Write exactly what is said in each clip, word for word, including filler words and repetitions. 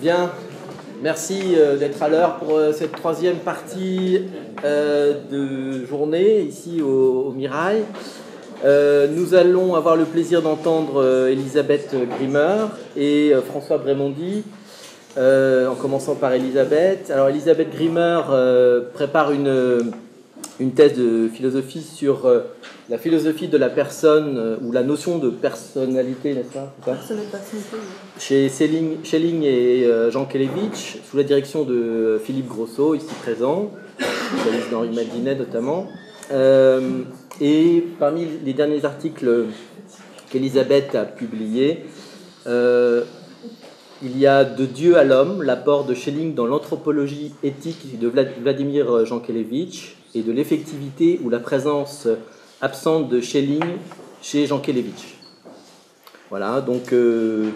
Bien, merci d'être à l'heure pour cette troisième partie de journée ici au Mirail. Nous allons avoir le plaisir d'entendre Élisabeth Grimmer et François Brémondi, en commençant par Élisabeth. Alors Élisabeth Grimmer prépare une, une thèse de philosophie sur la philosophie de la personne, ou la notion de personnalité, n'est-ce pas, pas personnalité. Chez Schelling, Schelling et euh, Jankélévitch, sous la direction de Philippe Grosos, ici présent, spécialiste d'Henri Bergson notamment. Euh, et parmi les derniers articles qu'Elisabeth a publiés, euh, il y a « De Dieu à l'homme », l'apport de Schelling dans l'anthropologie éthique de Vladimir Jankélévitch, et de l'effectivité ou la présence absente de Schelling chez Jankélévitch. Voilà, donc euh,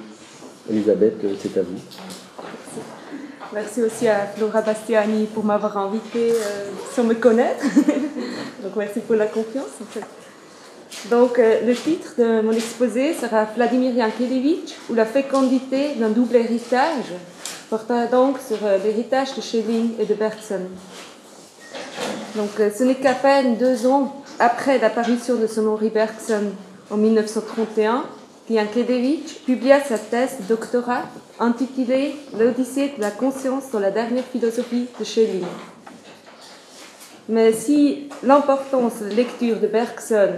Elisabeth, c'est à vous. Merci. Merci aussi à Flora Bastiani pour m'avoir invitée euh, sans me connaître. Donc merci pour la confiance en fait. Donc euh, le titre de mon exposé sera Vladimir Jankélévitch ou la fécondité d'un double héritage, portant donc sur euh, l'héritage de Schelling et de Bergson. Donc euh, ce n'est qu'à peine deux ans après l'apparition de son Henri Bergson en mille neuf cent trente et un, Jankélévitch publia sa thèse de doctorat intitulée « L'Odyssée de la conscience dans la dernière philosophie de Schelling ». Mais si l'importance de la lecture de Bergson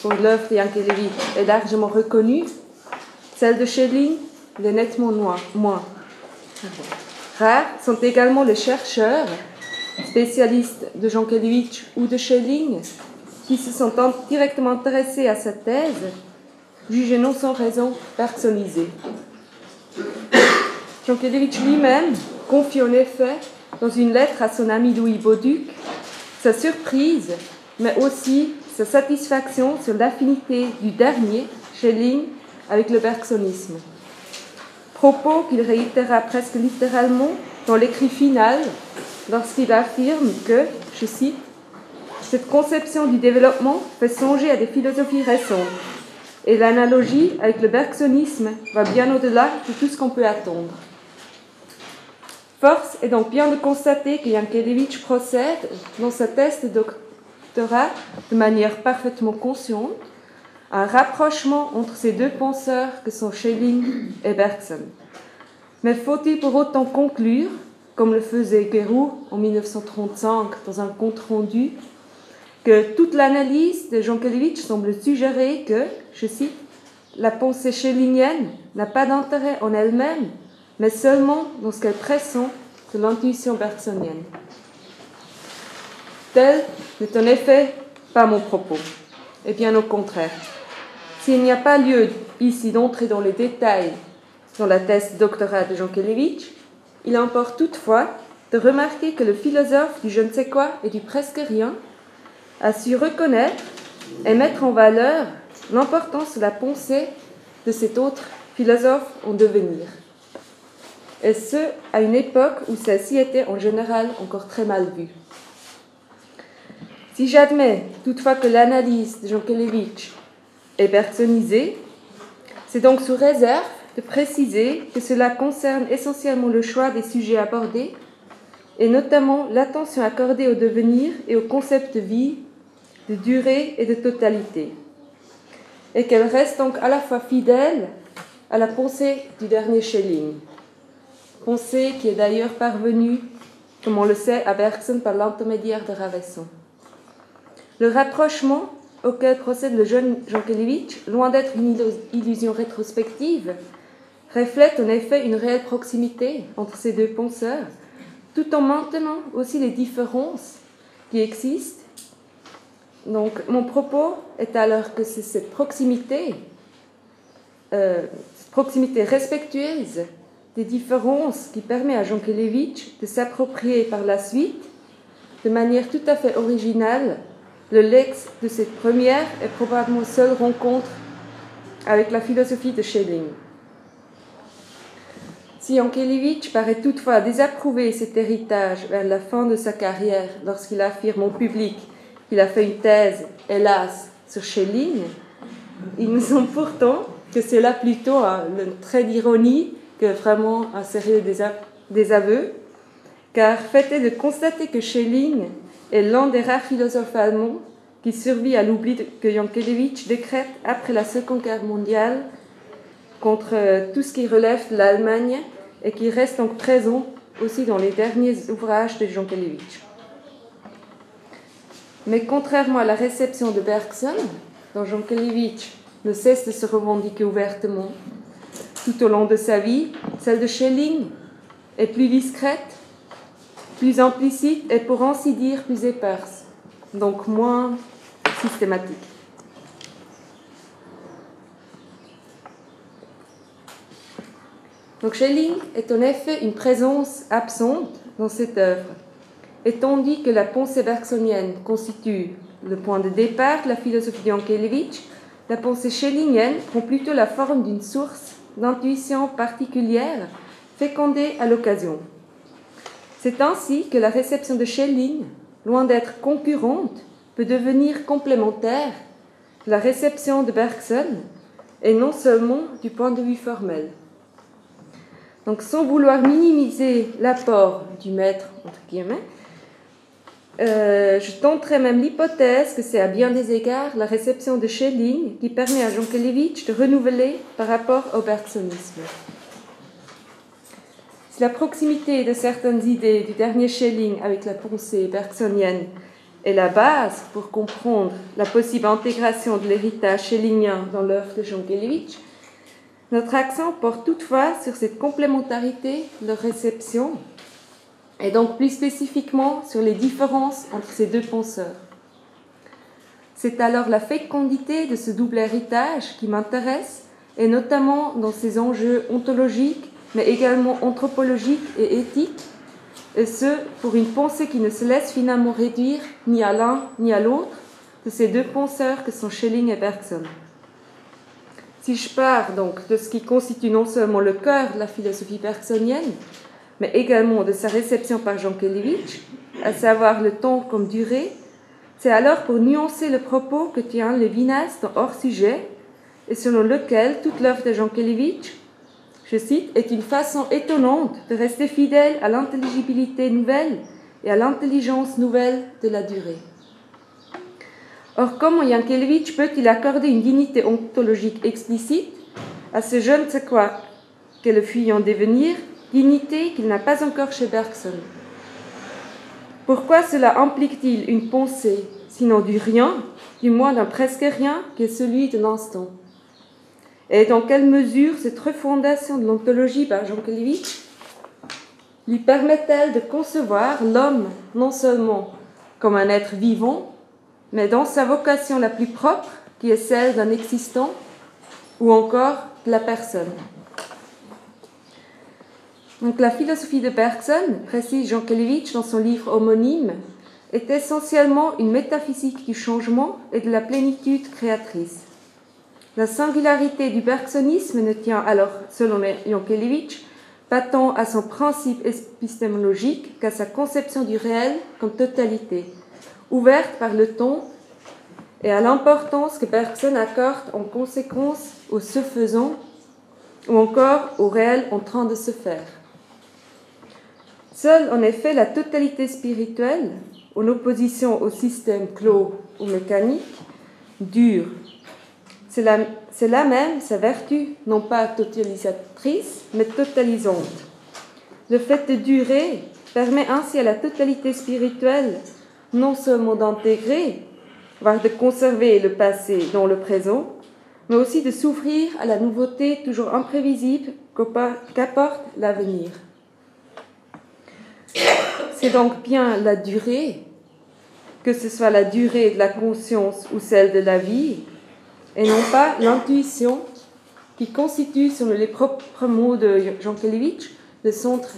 pour l'œuvre de Jankélévitch est largement reconnue, celle de Schelling l'est nettement moins. Rares sont également les chercheurs, spécialistes de Jankélévitch ou de Schelling, qui se sont directement intéressés à sa thèse, jugée non sans raison bergsonisée. Jankélévitch lui-même confie en effet, dans une lettre à son ami Louis Beauduc, sa surprise, mais aussi sa satisfaction sur l'affinité du dernier, Schelling, avec le bergsonisme. Propos qu'il réitéra presque littéralement dans l'écrit final, lorsqu'il affirme que, je cite, cette conception du développement fait songer à des philosophies récentes et l'analogie avec le bergsonisme va bien au-delà de tout ce qu'on peut attendre. Force est donc bien de constater que Jankélévitch procède dans sa thèse de doctorat de manière parfaitement consciente à un rapprochement entre ces deux penseurs que sont Schelling et Bergson. Mais faut-il pour autant conclure, comme le faisait Guérou en mille neuf cent trente-cinq dans un compte-rendu, que toute l'analyse de Jankélévitch semble suggérer que, je cite, « la pensée schellingienne n'a pas d'intérêt en elle-même, mais seulement dans ce qu'elle pressent de l'intuition bergsonienne. » Tel n'est en effet pas mon propos, et bien au contraire. S'il n'y a pas lieu ici d'entrer dans les détails dans la thèse doctorale de Jankélévitch, il importe toutefois de remarquer que le philosophe du je ne sais quoi et du presque rien a su reconnaître et mettre en valeur l'importance de la pensée de cet autre philosophe en devenir. Et ce, à une époque où celle-ci était en général encore très mal vue. Si j'admets toutefois que l'analyse de Jankélévitch est bergsonisée, c'est donc sous réserve de préciser que cela concerne essentiellement le choix des sujets abordés et notamment l'attention accordée au devenir et au concept de vie, de durée et de totalité, et qu'elle reste donc à la fois fidèle à la pensée du dernier Schelling, pensée qui est d'ailleurs parvenue, comme on le sait, à Bergson par l'intermédiaire de Ravesson. Le rapprochement auquel procède le jeune Jankélévitch, loin d'être une illusion rétrospective, reflète en effet une réelle proximité entre ces deux penseurs, tout en maintenant aussi les différences qui existent. Donc, mon propos est alors que c'est cette proximité, euh, cette proximité respectueuse des différences qui permet à Jankélévitch de s'approprier par la suite, de manière tout à fait originale, le lex de cette première et probablement seule rencontre avec la philosophie de Schelling. Si Jankélévitch paraît toutefois désapprouver cet héritage vers la fin de sa carrière lorsqu'il affirme en public qu'il a fait une thèse, hélas, sur Schelling, il me semble pourtant que c'est là plutôt, hein, une trait d'ironie que vraiment un sérieux désaveu, car fait est de constater que Schelling est l'un des rares philosophes allemands qui survit à l'oubli que Jankélévitch décrète après la Seconde Guerre mondiale contre tout ce qui relève de l'Allemagne et qui reste donc présent aussi dans les derniers ouvrages de Jankélévitch. Mais contrairement à la réception de Bergson, dont Jankélévitch ne cesse de se revendiquer ouvertement tout au long de sa vie, celle de Schelling est plus discrète, plus implicite et pour ainsi dire plus éparse, donc moins systématique. Donc Schelling est en effet une présence absente dans cette œuvre, et tandis que la pensée bergsonienne constitue le point de départ de la philosophie de Jankélévitch, la pensée schellingienne prend plutôt la forme d'une source d'intuition particulière fécondée à l'occasion. C'est ainsi que la réception de Schelling, loin d'être concurrente, peut devenir complémentaire de la réception de Bergson, et non seulement du point de vue formel. Donc sans vouloir minimiser l'apport du maître, entre guillemets, Euh, je tenterai même l'hypothèse que c'est à bien des égards la réception de Schelling qui permet à Jankélévitch de renouveler par rapport au bergsonisme. Si la proximité de certaines idées du dernier Schelling avec la pensée bergsonienne est la base pour comprendre la possible intégration de l'héritage schellingien dans l'œuvre de Jankélévitch, notre accent porte toutefois sur cette complémentarité de réception, et donc plus spécifiquement sur les différences entre ces deux penseurs. C'est alors la fécondité de ce double héritage qui m'intéresse, et notamment dans ses enjeux ontologiques, mais également anthropologiques et éthiques, et ce, pour une pensée qui ne se laisse finalement réduire ni à l'un ni à l'autre de ces deux penseurs que sont Schelling et Bergson. Si je pars donc de ce qui constitue non seulement le cœur de la philosophie bergsonienne, mais également de sa réception par Jankélévitch, à savoir le temps comme durée, c'est alors pour nuancer le propos que tient Levinas dans Hors-Sujet, et selon lequel toute l'œuvre de Jankélévitch, je cite, est une façon étonnante de rester fidèle à l'intelligibilité nouvelle et à l'intelligence nouvelle de la durée. Or, comment Jankélévitch peut-il accorder une dignité ontologique explicite à ce je ne sais quoi qu'est le fuyant devenir, dignité qu'il n'a pas encore chez Bergson. Pourquoi cela implique-t-il une pensée, sinon du rien, du moins d'un presque rien, qui est celui de l'instant? Et dans quelle mesure cette refondation de l'ontologie par Jankélévitch lui permet-elle de concevoir l'homme non seulement comme un être vivant, mais dans sa vocation la plus propre, qui est celle d'un existant, ou encore de la personne? Donc, la philosophie de Bergson, précise Jankélévitch dans son livre homonyme, est essentiellement une métaphysique du changement et de la plénitude créatrice. La singularité du bergsonisme ne tient alors, selon Jankélévitch, pas tant à son principe épistémologique qu'à sa conception du réel comme totalité, ouverte par le temps, et à l'importance que Bergson accorde en conséquence au se faisant ou encore au réel en train de se faire. Seule, en effet, la totalité spirituelle, en opposition au système clos ou mécanique, dure. C'est là, c'est là même sa vertu, non pas totalisatrice, mais totalisante. Le fait de durer permet ainsi à la totalité spirituelle non seulement d'intégrer, voire de conserver le passé dans le présent, mais aussi de s'ouvrir à la nouveauté toujours imprévisible qu'apporte l'avenir. C'est donc bien la durée, que ce soit la durée de la conscience ou celle de la vie, et non pas l'intuition qui constitue, selon les propres mots de Jankélévitch, le centre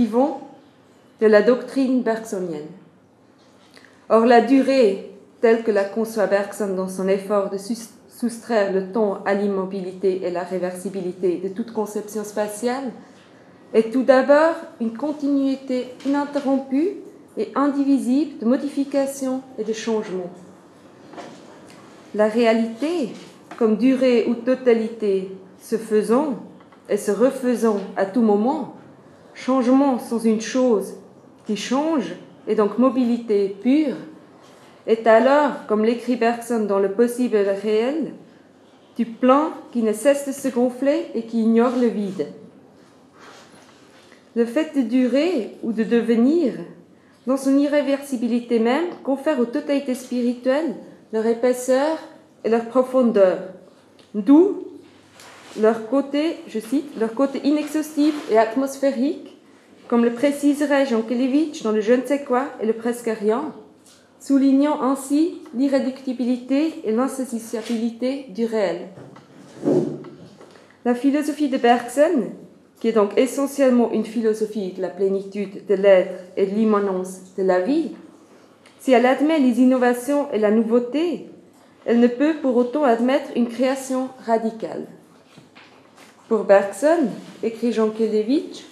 vivant de la doctrine bergsonienne. Or, la durée, telle que la conçoit Bergson dans son effort de soustraire le temps à l'immobilité et la réversibilité de toute conception spatiale, est tout d'abord une continuité ininterrompue et indivisible de modifications et de changements. La réalité, comme durée ou totalité se faisant, et se refaisant à tout moment, changement sans une chose qui change, et donc mobilité pure, est alors, comme l'écrit Bergson dans Le possible et le réel, du plein qui ne cesse de se gonfler et qui ignore le vide. Le fait de durer ou de devenir, dans son irréversibilité même, confère aux totalités spirituelles leur épaisseur et leur profondeur, d'où leur côté, je cite, leur côté inexhaustif et atmosphérique, comme le préciserait Jankélévitch dans le je ne sais quoi et le presque rien, soulignant ainsi l'irréductibilité et l'insaisissabilité du réel. La philosophie de Bergson, qui est donc essentiellement une philosophie de la plénitude de l'être et de l'immanence de la vie, si elle admet les innovations et la nouveauté, elle ne peut pour autant admettre une création radicale. Pour Bergson, écrit Jankélévitch,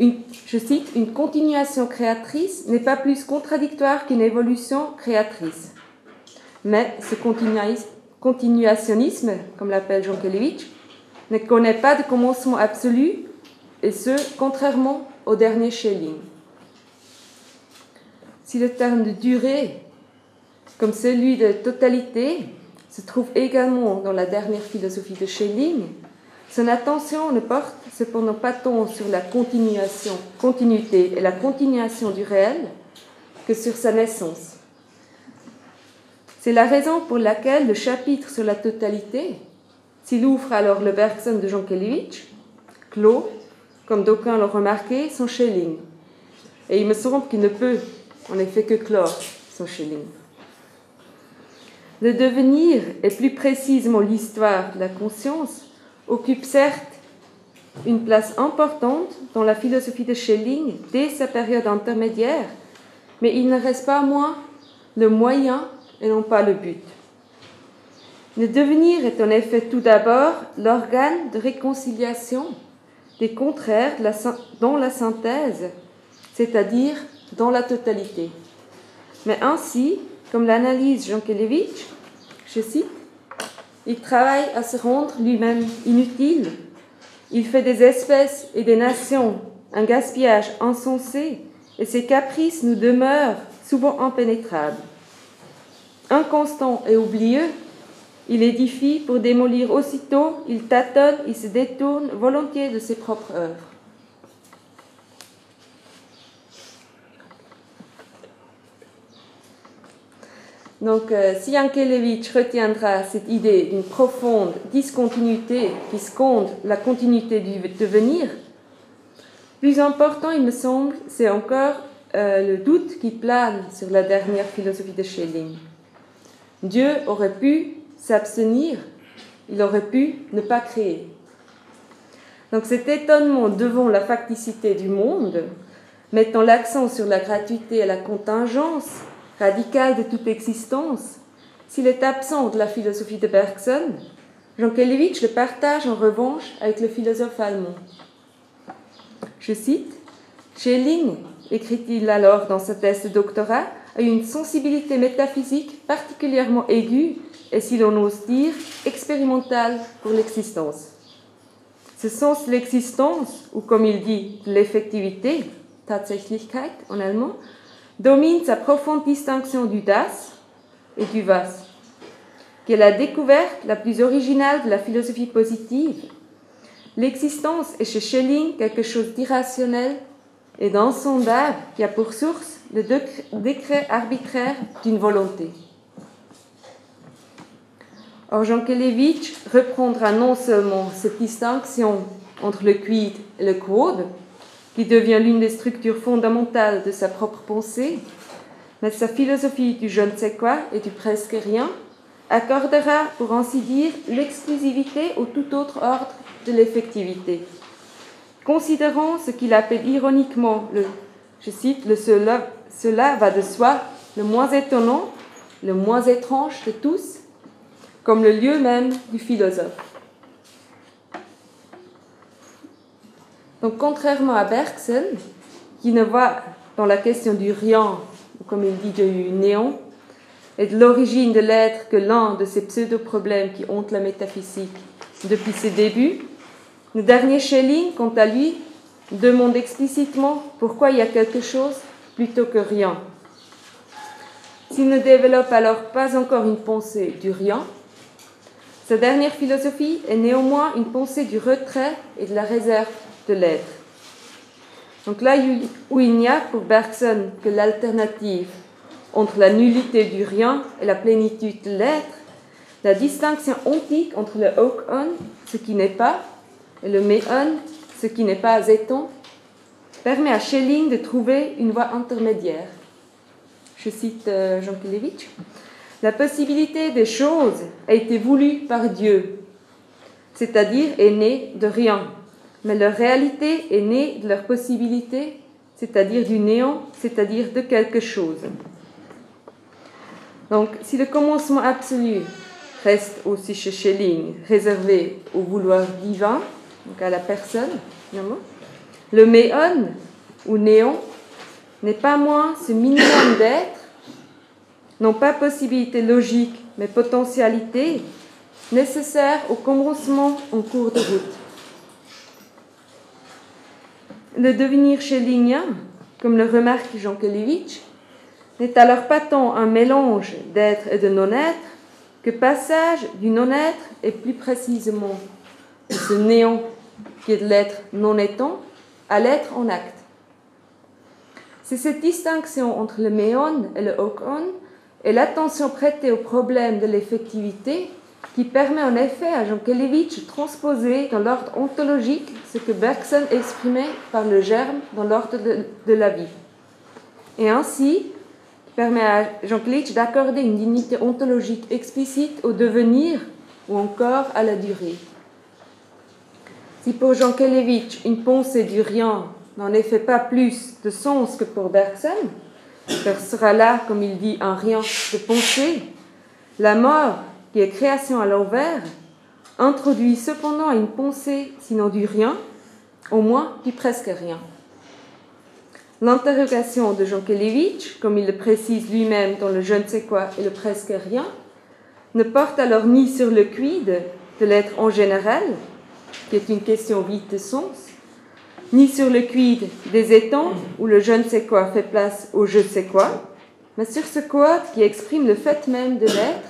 une, je cite, « Une continuation créatrice n'est pas plus contradictoire qu'une évolution créatrice. » Mais ce continuationnisme, comme l'appelle Jankélévitch, ne connaît pas de commencement absolu, et ce, contrairement au dernier Schelling. Si le terme de durée, comme celui de totalité, se trouve également dans la dernière philosophie de Schelling, son attention ne porte cependant pas tant sur la continuation, continuité et la continuation du réel que sur sa naissance. C'est la raison pour laquelle le chapitre sur la totalité, s'il ouvre alors le Bergson de Jankélévitch, clos, comme d'aucuns l'ont remarqué, son Schelling. Et il me semble qu'il ne peut en effet que clore son Schelling. Le devenir, et plus précisément l'histoire de la conscience, occupe certes une place importante dans la philosophie de Schelling dès sa période intermédiaire, mais il ne reste pas moins le moyen et non pas le but. Le devenir est en effet tout d'abord l'organe de réconciliation des contraires dans la synthèse, c'est-à-dire dans la totalité. Mais ainsi, comme l'analyse Jankélévitch, je cite, « Il travaille à se rendre lui-même inutile. Il fait des espèces et des nations un gaspillage insensé et ses caprices nous demeurent souvent impénétrables. Inconstant et oublieux, il édifie pour démolir aussitôt, il tâtonne, il se détourne volontiers de ses propres œuvres. » Donc, euh, si Jankélévitch retiendra cette idée d'une profonde discontinuité qui sconde la continuité du devenir, plus important, il me semble, c'est encore euh, le doute qui plane sur la dernière philosophie de Schelling. Dieu aurait pu s'abstenir, il aurait pu ne pas créer. Donc, cet étonnement devant la facticité du monde, mettant l'accent sur la gratuité et la contingence, radicale de toute existence, s'il est absent de la philosophie de Bergson, Jankélévitch le partage en revanche avec le philosophe allemand. Je cite, « Schelling, écrit-il alors dans sa thèse de doctorat, a une sensibilité métaphysique particulièrement aiguë et, si l'on ose dire, expérimentale pour l'existence. Ce sens de l'existence, ou comme il dit, de l'effectivité, Tatsächlichkeit en allemand, domine sa profonde distinction du Das et du Was, qui est la découverte la plus originale de la philosophie positive. L'existence est chez Schelling quelque chose d'irrationnel et d'insondable qui a pour source le décret arbitraire d'une volonté. » Or, Jankélévitch reprendra non seulement cette distinction entre le quid et le quod, qui devient l'une des structures fondamentales de sa propre pensée, mais sa philosophie du je ne sais quoi et du presque rien accordera, pour ainsi dire, l'exclusivité au tout autre ordre de l'effectivité, considérant ce qu'il appelle ironiquement le, je cite, le cela, cela va de soi, le moins étonnant, le moins étrange de tous, comme le lieu même du philosophe. Donc, contrairement à Bergson, qui ne voit dans la question du rien, ou comme il dit du néant, et de l'origine de l'être que l'un de ces pseudo-problèmes qui hantent la métaphysique depuis ses débuts, Le dernier Schelling, quant à lui, demande explicitement pourquoi il y a quelque chose plutôt que rien. S'il ne développe alors pas encore une pensée du rien, sa dernière philosophie est néanmoins une pensée du retrait et de la réserve de l'être. Donc là où il n'y a pour Bergson que l'alternative entre la nullité du rien et la plénitude de l'être, la distinction ontique entre le ook-on, ce qui n'est pas, et le me-on, ce qui n'est pas étant, permet à Schelling de trouver une voie intermédiaire. Je cite euh, Jankélévitch. La possibilité des choses a été voulue par Dieu, c'est-à-dire est née de rien, mais leur réalité est née de leur possibilité, c'est-à-dire du néant, c'est-à-dire de quelque chose. Donc, si le commencement absolu reste aussi chez Schelling réservé au vouloir divin, donc à la personne, finalement, le méon ou néant n'est pas moins ce minimum d'être, non pas possibilité logique, mais potentialité, nécessaire au commencement en cours de route. Le devenir schellingien, comme le remarque Jankélévitch, n'est alors pas tant un mélange d'être et de non-être que passage du non-être et plus précisément de ce néant qui est de l'être non-étant à l'être en acte. C'est cette distinction entre le méon et le ook-on et l'attention prêtée au problème de l'effectivité qui permet en effet à Jankélévitch de transposer dans l'ordre ontologique ce que Bergson exprimait par le germe dans l'ordre de, de la vie. Et ainsi, permet à Jankélévitch d'accorder une dignité ontologique explicite au devenir ou encore à la durée. Si pour Jankélévitch, une pensée du rien n'en effet pas plus de sens que pour Bergson, car sera là, comme il dit, un rien de pensée, la mort, qui est création à l'envers, introduit cependant une pensée, sinon du rien, au moins du presque rien. L'interrogation de Jankélévitch, comme il le précise lui-même dans le « je ne sais quoi » et le « presque rien », ne porte alors ni sur le quid de l'être en général, qui est une question vide de sens, ni sur le quid des étangs, où le « je ne sais quoi » fait place au « je sais quoi », mais sur ce quoi qui exprime le fait même de l'être,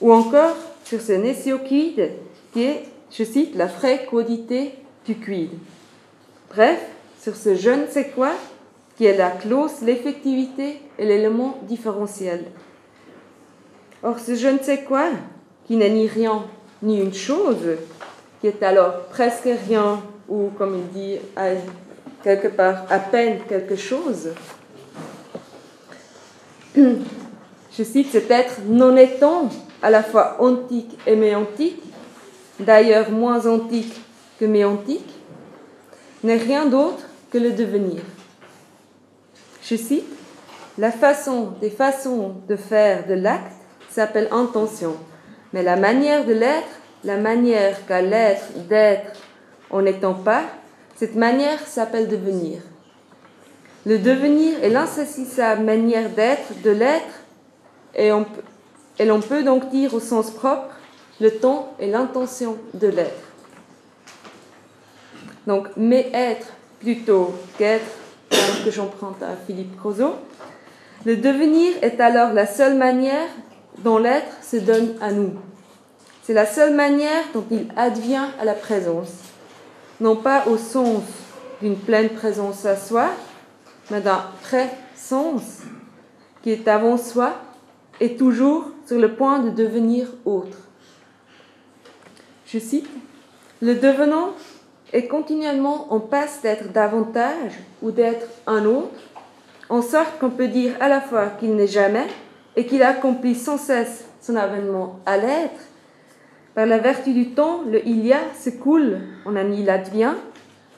ou encore sur ce « nescio quid » qui est, je cite, la vraie quodité du quid. Bref, sur ce « je ne sais quoi » qui est la clause, l'effectivité et l'élément différentiel. Or, ce « je ne sais quoi » qui n'est ni rien ni une chose, qui est alors presque rien ou, comme il dit, à, quelque part à peine quelque chose, je cite, cet être non étant, à la fois ontique et méantique, d'ailleurs moins ontique que méantique, n'est rien d'autre que le devenir. Je cite, « La façon des façons de faire de l'acte s'appelle intention, mais la manière de l'être, la manière qu'a l'être d'être en n'étant pas, cette manière s'appelle devenir. Le devenir est l'insaisissable manière d'être de l'être, et on, et l'on peut donc dire au sens propre le temps et l'intention de l'être. » Donc, mais être plutôt qu'être, que j'emprunte à Philippe Grosos, le devenir est alors la seule manière dont l'être se donne à nous. C'est la seule manière dont il advient à la présence, non pas au sens d'une pleine présence à soi, mais d'un pré-sens qui est avant soi et toujours sur le point de devenir autre. Je cite, « Le devenant et continuellement on passe d'être davantage ou d'être un autre, en sorte qu'on peut dire à la fois qu'il n'est jamais et qu'il accomplit sans cesse son avènement à l'être. Par la vertu du temps, le il y a se coule, on a mis l'advient,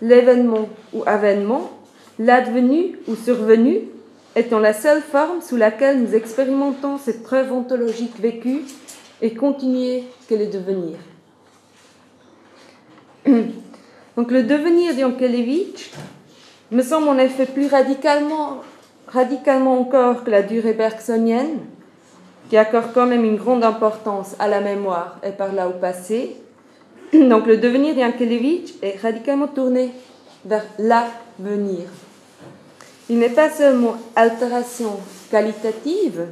l'événement ou avènement, l'advenu ou survenu, étant la seule forme sous laquelle nous expérimentons cette preuve ontologique vécue et continuée qu'elle est devenir. » Donc le devenir de Jankélévitch me semble en effet plus radicalement, radicalement encore que la durée bergsonienne, qui accorde quand même une grande importance à la mémoire et par là au passé, Donc le devenir de Jankélévitch est radicalement tourné vers l'avenir. Il n'est pas seulement altération qualitative,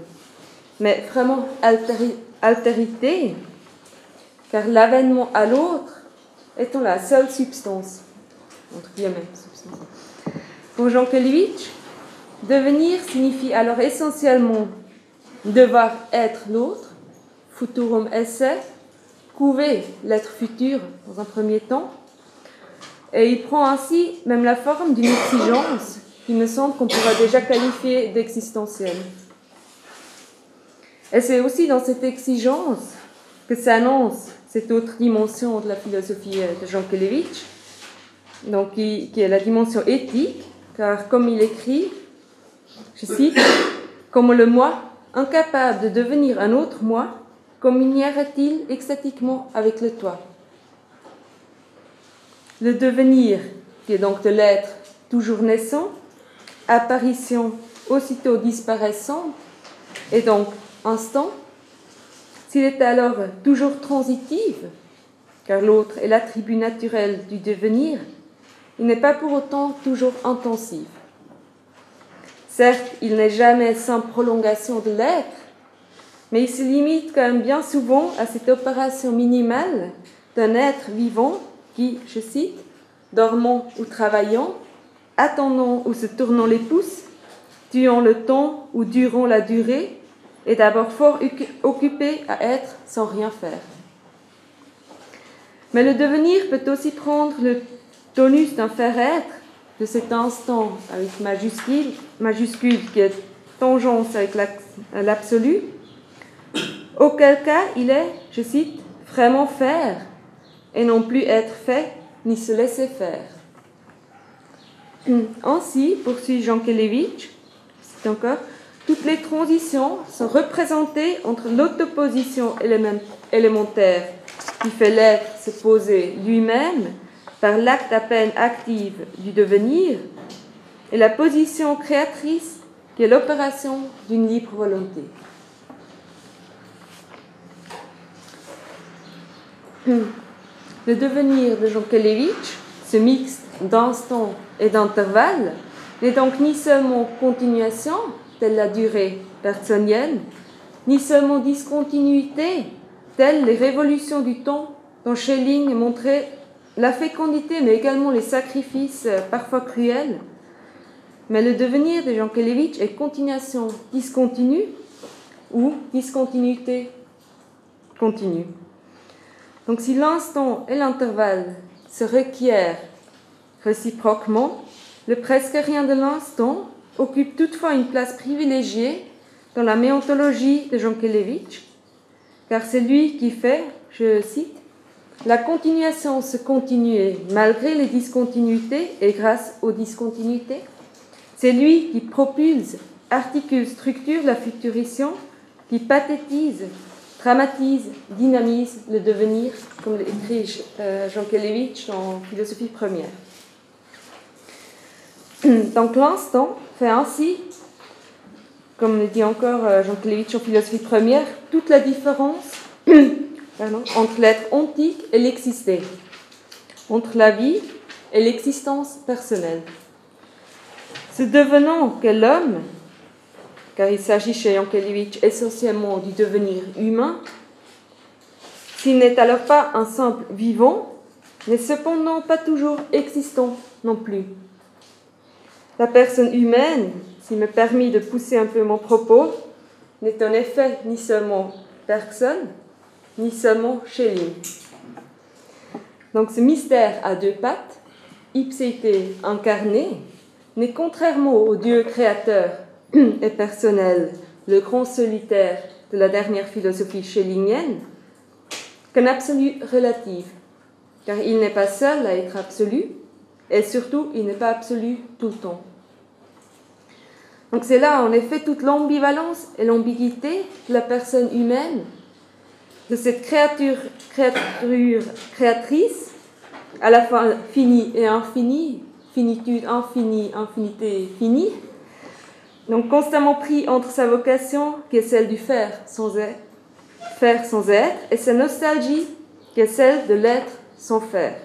mais vraiment altéri altérité, car l'avènement à l'autre étant la seule substance, entre guillemets, substance. Pour Jankélévitch, devenir signifie alors essentiellement devoir être l'autre, futurum esse, couver l'être futur dans un premier temps, et il prend ainsi même la forme d'une exigence qui me semble qu'on pourrait déjà qualifier d'existentielle. Et c'est aussi dans cette exigence que s'annonce cette autre dimension de la philosophie de Jankélévitch, donc qui, qui est la dimension éthique, car comme il écrit, je cite, « Comme le moi, incapable de devenir un autre moi, communiera-t-il extatiquement avec le toi ?» Le devenir, qui est donc de l'être toujours naissant, apparition aussitôt disparaissante, et donc instant, s'il est alors toujours transitif, car l'autre est l'attribut naturel du devenir, il n'est pas pour autant toujours intensif. Certes, il n'est jamais sans prolongation de l'être, mais il se limite quand même bien souvent à cette opération minimale d'un être vivant qui, je cite, dormant ou travaillant, attendant ou se tournant les pouces, tuant le temps ou durant la durée, est d'abord fort occupé à être sans rien faire. Mais le devenir peut aussi prendre le tonus d'un faire-être, de cet instant avec majuscule, majuscule qui est tangence avec l'absolu, auquel cas il est, je cite, vraiment faire, et non plus être fait, ni se laisser faire. Ainsi, poursuit Jankélévitch, c'est encore, toutes les transitions sont représentées entre l'autoposition élémentaire qui fait l'être se poser lui-même par l'acte à peine actif du devenir et la position créatrice qui est l'opération d'une libre volonté. Le devenir de Jankélévitch, ce mixte d'instants et d'intervalles, n'est donc ni seulement continuation, telle la durée personielle, ni seulement discontinuité, telle les révolutions du temps dont Schelling montrait la fécondité, mais également les sacrifices parfois cruels. Mais le devenir de Jankélévitch est continuation discontinue ou discontinuité continue. Donc si l'instant et l'intervalle se requièrent réciproquement, le presque rien de l'instant occupe toutefois une place privilégiée dans la méontologie de Jankélévitch, car c'est lui qui fait, je cite, « La continuation se continuer malgré les discontinuités et grâce aux discontinuités. C'est lui qui propulse, articule, structure la futurition, qui pathétise, dramatise, dynamise le devenir », comme l'écrit Jankélévitch en philosophie première. Donc l'instant fait ainsi, comme le dit encore Jankélévitch en philosophie première, toute la différence pardon, entre l'être antique et l'existé, entre la vie et l'existence personnelle. Ce devenant qu'est l'homme, car il s'agit chez Jankélévitch essentiellement du devenir humain, s'il n'est alors pas un simple vivant, n'est cependant pas toujours existant non plus. La personne humaine, s'il me permet de pousser un peu mon propos, n'est en effet ni seulement Bergson, ni seulement Schelling. Donc ce mystère à deux pattes, ipséité incarnée, n'est contrairement au Dieu créateur et personnel, le grand solitaire de la dernière philosophie schellingienne, qu'un absolu relatif, car il n'est pas seul à être absolu, et surtout, il n'est pas absolu tout le temps. Donc c'est là, en effet, toute l'ambivalence et l'ambiguïté de la personne humaine, de cette créature, créature créatrice, à la fois finie et infinie, finitude infinie, infinité finie, donc constamment pris entre sa vocation, qui est celle du faire sans être, faire sans être, et sa nostalgie, qui est celle de l'être son fer.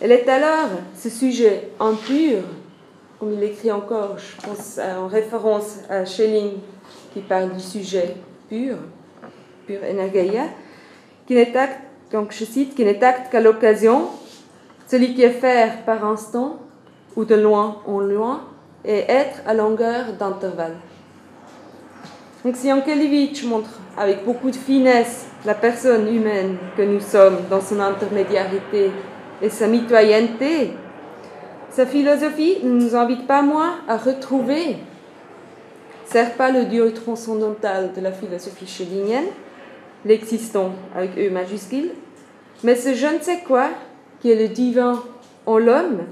Elle est alors ce sujet impur, comme il écrit encore, je pense en référence à Schelling qui parle du sujet pur, pur energeia, qui n'est acte, donc je cite, qui n'est acte qu'à l'occasion, celui qui est faire par instant ou de loin en loin et être à longueur d'intervalle. Donc si Jankélévitch montre avec beaucoup de finesse la personne humaine que nous sommes dans son intermédiarité et sa mitoyenneté, sa philosophie ne nous invite pas moins à retrouver, certes pas le Dieu transcendantal de la philosophie schellingienne, l'existant avec E majuscule, mais ce je ne sais quoi qui est le divin en l'homme,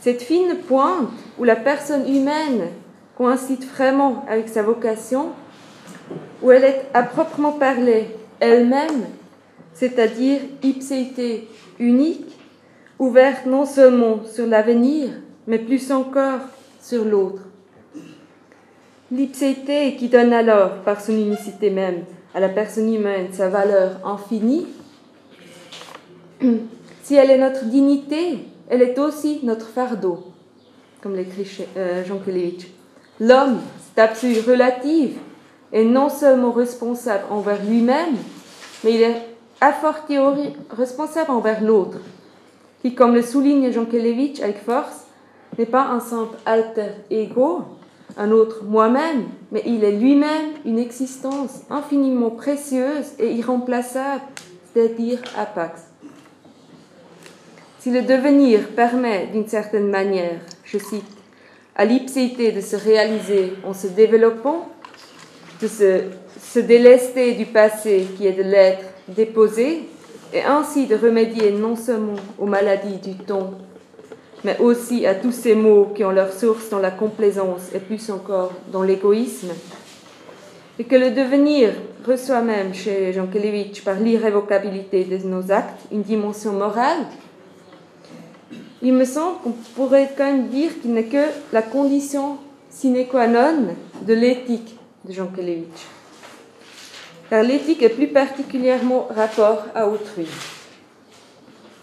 cette fine pointe où la personne humaine coïncide vraiment avec sa vocation, où elle est à proprement parler elle-même, c'est-à-dire ipséité unique, ouverte non seulement sur l'avenir, mais plus encore sur l'autre. L'ipséité qui donne alors, par son unicité même, à la personne humaine sa valeur infinie, si elle est notre dignité, elle est aussi notre fardeau, comme l'écrit Jankélévitch. L'homme, cette absolue relative, est non seulement responsable envers lui-même, mais il est a fortiori responsable envers l'autre, qui, comme le souligne Jankélévitch avec force, n'est pas un simple alter ego, un autre moi-même, mais il est lui-même une existence infiniment précieuse et irremplaçable, c'est-à-dire apax. Si le devenir permet d'une certaine manière, je cite, à l'ipséité de se réaliser en se développant, de se, se délester du passé qui est de l'être déposé, et ainsi de remédier non seulement aux maladies du temps, mais aussi à tous ces maux qui ont leur source dans la complaisance et plus encore dans l'égoïsme, et que le devenir reçoit même chez Jankélévitch par l'irrévocabilité de nos actes une dimension morale, il me semble qu'on pourrait quand même dire qu'il n'est que la condition sine qua non de l'éthique de Jankélévitch. Car l'éthique est plus particulièrement rapport à autrui.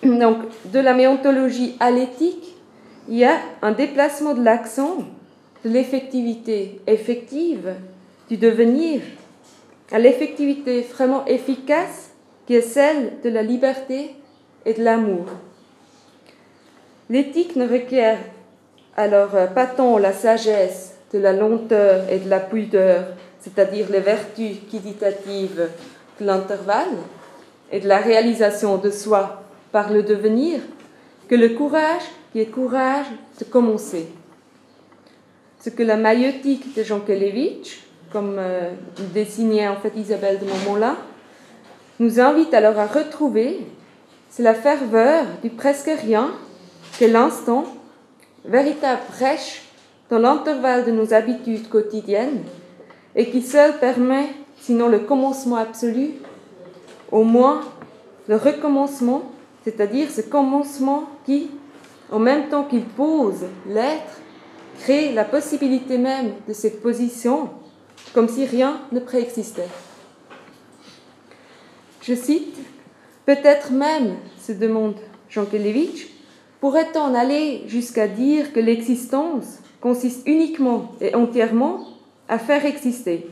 Donc, de la méontologie à l'éthique, il y a un déplacement de l'accent de l'effectivité effective du devenir à l'effectivité vraiment efficace qui est celle de la liberté et de l'amour. L'éthique ne requiert alors pas tant la sagesse de la lenteur et de la pudeur, c'est-à-dire les vertus quiditatives de l'intervalle et de la réalisation de soi par le devenir, que le courage qui est courage de commencer. Ce que la maïeutique de Jankélévitch, comme euh, désignait en fait Isabelle de Montmoulin, nous invite alors à retrouver, c'est la ferveur du presque rien que l'instant, véritable brèche dans l'intervalle de nos habitudes quotidiennes, et qui seul permet, sinon le commencement absolu, au moins le recommencement, c'est-à-dire ce commencement qui, en même temps qu'il pose l'être, crée la possibilité même de cette position, comme si rien ne préexistait. Je cite, « Peut-être même, se demande Jankélévitch, pourrait-on aller jusqu'à dire que l'existence consiste uniquement et entièrement à faire exister,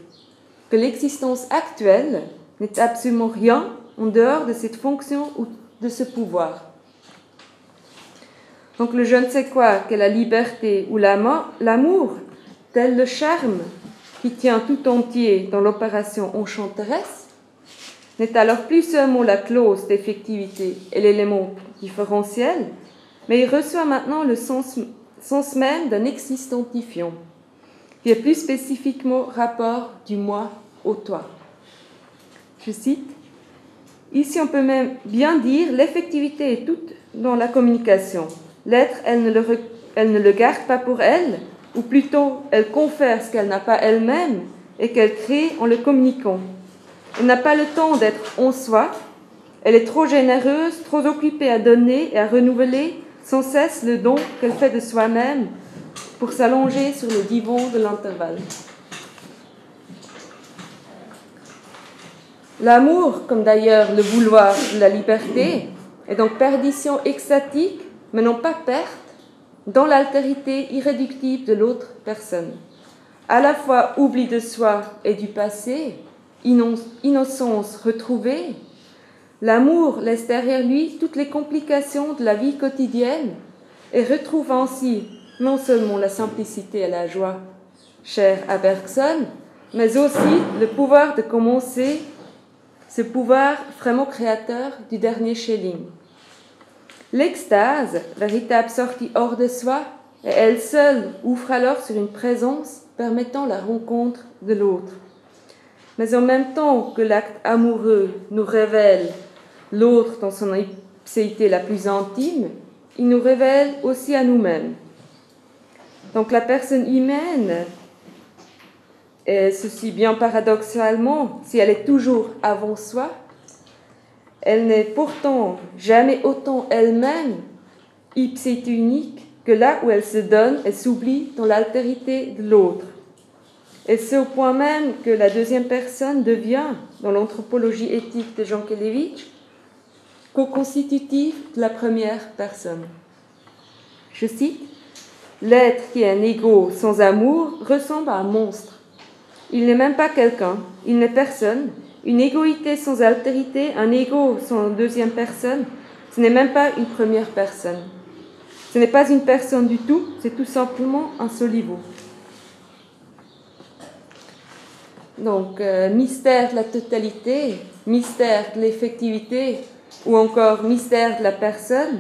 que l'existence actuelle n'est absolument rien en dehors de cette fonction ou de ce pouvoir. » Donc le je ne sais quoi qu'est la liberté ou l'amour, tel le charme qui tient tout entier dans l'opération enchanteresse, n'est alors plus seulement la clause d'effectivité et l'élément différentiel, mais il reçoit maintenant le sens, sens même d'un existentifiant, qui est plus spécifiquement rapport du moi au toi. Je cite, « Ici, on peut même bien dire l'effectivité est toute dans la communication. L'être, elle ne le, re... elle ne le garde pas pour elle, ou plutôt, elle confère ce qu'elle n'a pas elle-même et qu'elle crée en le communiquant. Elle n'a pas le temps d'être en soi. Elle est trop généreuse, trop occupée à donner et à renouveler sans cesse le don qu'elle fait de soi-même pour s'allonger sur le divan de l'intervalle. » L'amour, comme d'ailleurs le vouloir de la liberté, et donc perdition extatique, mais non pas perte, dans l'altérité irréductible de l'autre personne. À la fois oubli de soi et du passé, innocence retrouvée, l'amour laisse derrière lui toutes les complications de la vie quotidienne et retrouve ainsi non seulement la simplicité et la joie chère à Bergson, mais aussi le pouvoir de commencer, ce pouvoir vraiment créateur du dernier Schelling. L'extase, véritable sortie hors de soi, et elle seule ouvre alors sur une présence permettant la rencontre de l'autre. Mais en même temps que l'acte amoureux nous révèle l'autre dans son ipséité la plus intime, il nous révèle aussi à nous-mêmes. Donc la personne humaine, et ceci bien paradoxalement, si elle est toujours avant soi, elle n'est pourtant jamais autant elle-même ipséité unique que là où elle se donne et s'oublie dans l'altérité de l'autre. Et c'est au point même que la deuxième personne devient, dans l'anthropologie éthique de Jankélévitch, co-constitutive de la première personne. Je cite, « L'être qui est un ego sans amour ressemble à un monstre. Il n'est même pas quelqu'un, il n'est personne. Une égoïté sans altérité, un ego sans deuxième personne, ce n'est même pas une première personne. » Ce n'est pas une personne du tout, c'est tout simplement un soliveau. Donc, euh, mystère de la totalité, mystère de l'effectivité, ou encore mystère de la personne,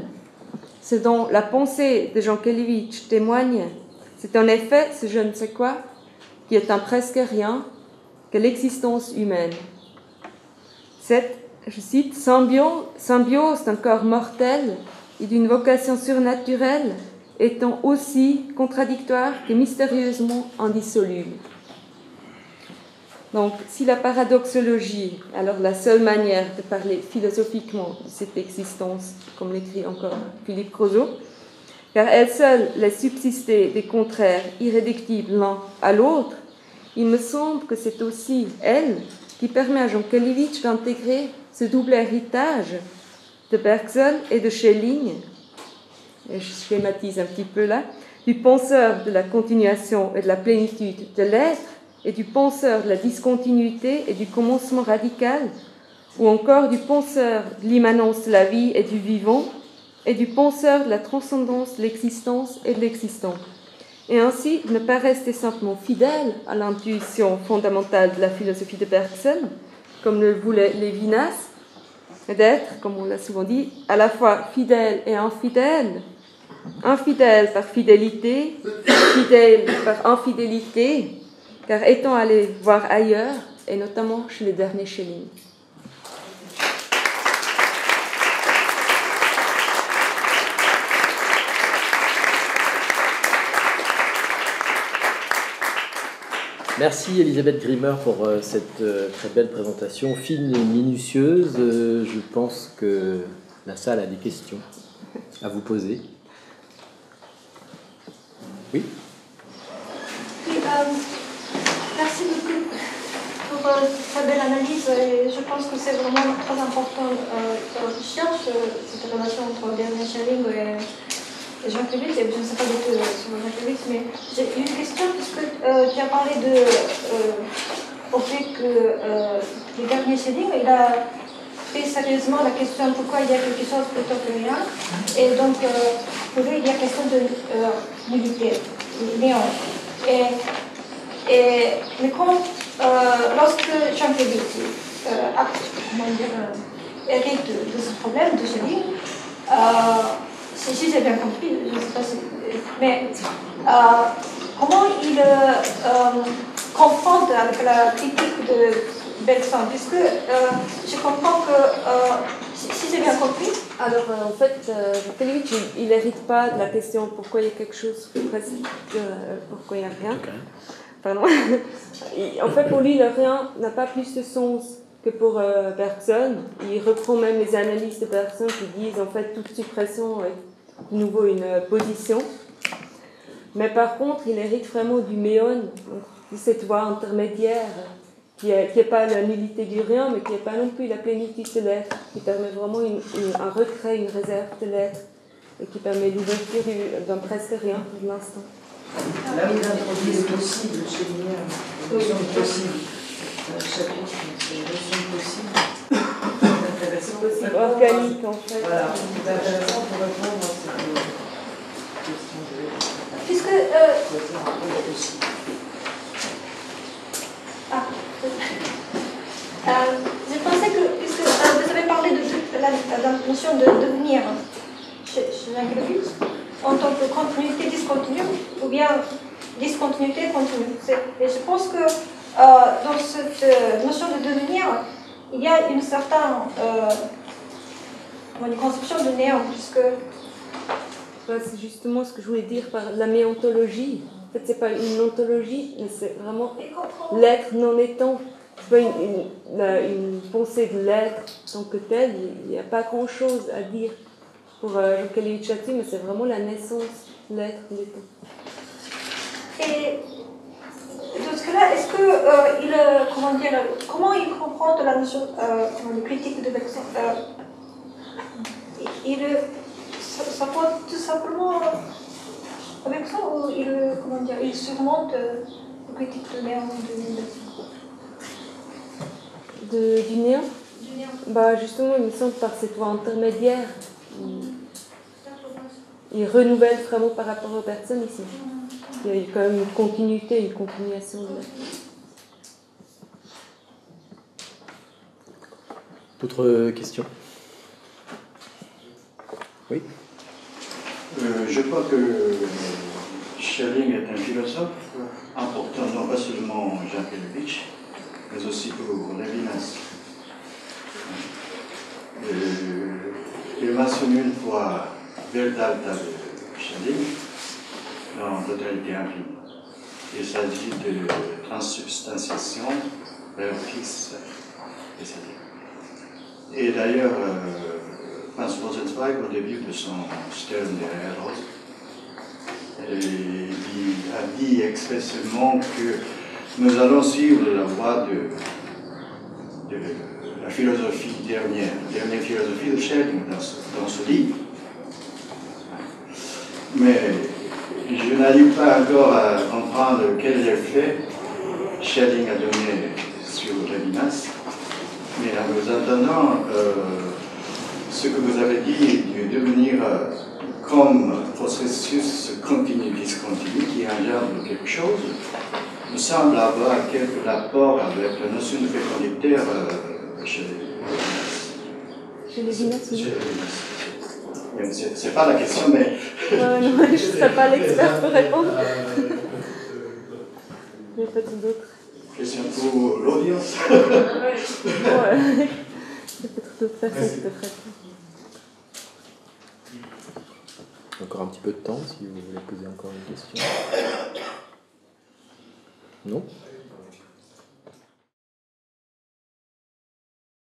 ce dont la pensée de Jankélévitch témoigne, c'est en effet ce je ne sais quoi qui est un presque rien que l'existence humaine. Cette, je cite, symbiose, symbiose d'un corps mortel et d'une vocation surnaturelle étant aussi contradictoire que mystérieusement indissoluble. Donc, si la paradoxologie, alors la seule manière de parler philosophiquement de cette existence, comme l'écrit encore Philippe Grosos, car elle seule laisse subsister des contraires irréductibles l'un à l'autre, il me semble que c'est aussi elle qui permet à Jankélévitch d'intégrer ce double héritage de Bergson et de Schelling, et je schématise un petit peu là, du penseur de la continuation et de la plénitude de l'être, et du penseur de la discontinuité et du commencement radical, ou encore du penseur de l'immanence de la vie et du vivant, et du penseur de la transcendance de l'existence et de l'existant. Et ainsi, ne pas rester simplement fidèle à l'intuition fondamentale de la philosophie de Bergson, comme le voulait Levinas, et d'être, comme on l'a souvent dit, à la fois fidèle et infidèle, infidèle par fidélité, fidèle par infidélité, car étant allé voir ailleurs, et notamment chez les derniers Schelling. Merci Élisabeth Grimmer pour euh, cette euh, très belle présentation, fine et minutieuse. Euh, je pense que la salle a des questions à vous poser. Oui, oui euh, merci beaucoup pour euh, ta belle analyse. Et je pense que c'est vraiment très important euh, pour la recherche, euh, cette relation entre Bernard Schelling et... Jankélévitch, je ne sais pas du tout sur Jankélévitch, mais j'ai une question, puisque euh, tu as parlé de, euh, au fait que euh, le dernier Schelling, il a fait sérieusement la question pourquoi il y a quelque chose plutôt que rien, et donc euh, pour lui il y a question de euh, nullité, néant. Et, et, mais quand, euh, lorsque Jankélévitch euh, euh, hérite de, de ce problème de Schelling, euh, Si, si j'ai bien compris, je ne sais pas si... Mais euh, comment il euh, confronte avec la critique de Bergson, puisque euh, je comprends que, euh, si, si j'ai bien compris... Alors, euh, en fait, euh, Jankélévitch, il n'hérite pas de la question pourquoi il y a quelque chose, pourquoi il n'y a rien. Okay. Pardon. En fait, pour lui, le rien n'a pas plus de sens que pour euh, Bergson. Il reprend même les analyses de Bergson qui disent en fait toute suppression est de nouveau une euh, position. Mais par contre, il hérite vraiment du méon, de cette voie intermédiaire qui n'est pas la nullité du rien, mais qui n'est pas non plus la plénitude de l'être, qui permet vraiment une, une, un retrait, une réserve de l'être, et qui permet l'ouverture d'un presque rien pour l'instant. Là, il introduit le possible chez Lumière, la notion de possible. Un chapitre, c'est la notion de possible. C'est intéressant. C'est organique, en fait. Voilà, c'est intéressant pour répondre à cette question de... Puisque... Euh... Ah. Euh, je pensais que, puisque euh, vous avez parlé de, de, la, de la notion de devenir chez Jankélévitch, en tant que continuité discontinue ou bien discontinuité continue. Et je pense que euh, dans cette notion de devenir, il y a une certaine euh, une conception de néant, puisque... C'est justement ce que je voulais dire par la méontologie. En fait, c'est pas une ontologie, mais c'est vraiment l'être non étant. C'est pas une, une, une pensée de l'être tant que telle, il n'y a pas grand chose à dire pour euh, Jankélévitch, mais c'est vraiment la naissance, l'être du temps. Et de ce que là, est-ce que euh, il, comment dire, comment il comprend de la notion euh, de critique de Bergson euh, il, il ça, ça peut tout simplement avec ça, ou il, comment dire, il surmonte euh, la critique de néant de Bergson? De, du néant, du néant. Bah, justement, il me semble par cette voie intermédiaire, il, il renouvelle vraiment par rapport aux personnes ici. Il y a quand même une continuité, une continuation. De D'autres questions? Oui. Euh, je crois que Schelling est un philosophe important, non pas seulement Jankélévitch, mais aussi pour Levinas. Il mentionne une fois Verdalta de Schelling dans Totalité infinie. Il s'agit de transsubstantiation, verbe fixe, et cetera. Et d'ailleurs, euh, Franz Rosenzweig, au début de son Stern der Rose, a dit expressément que nous allons suivre la voie de, de la philosophie dernière, la dernière philosophie de Schelling dans ce, dans ce livre. Mais je n'arrive pas encore à comprendre quel effet Schelling a donné sur Levinas. Mais en vous entendant, euh, ce que vous avez dit du devenir euh, comme processus continu-discontinu qui engendre quelque chose, me semble avoir quelque rapport avec la notion de fécondité euh, chez Levinas. Chez Levinas. C'est pas la question, mais. Euh, non, je ne serais pas l'expert pour répondre. Il n'y a pas tout d'autre. Question pour l'audience. Il n'y a pas tout d'autre personne qui peut répondre. Encore un petit peu de temps si vous voulez poser encore une question. Non.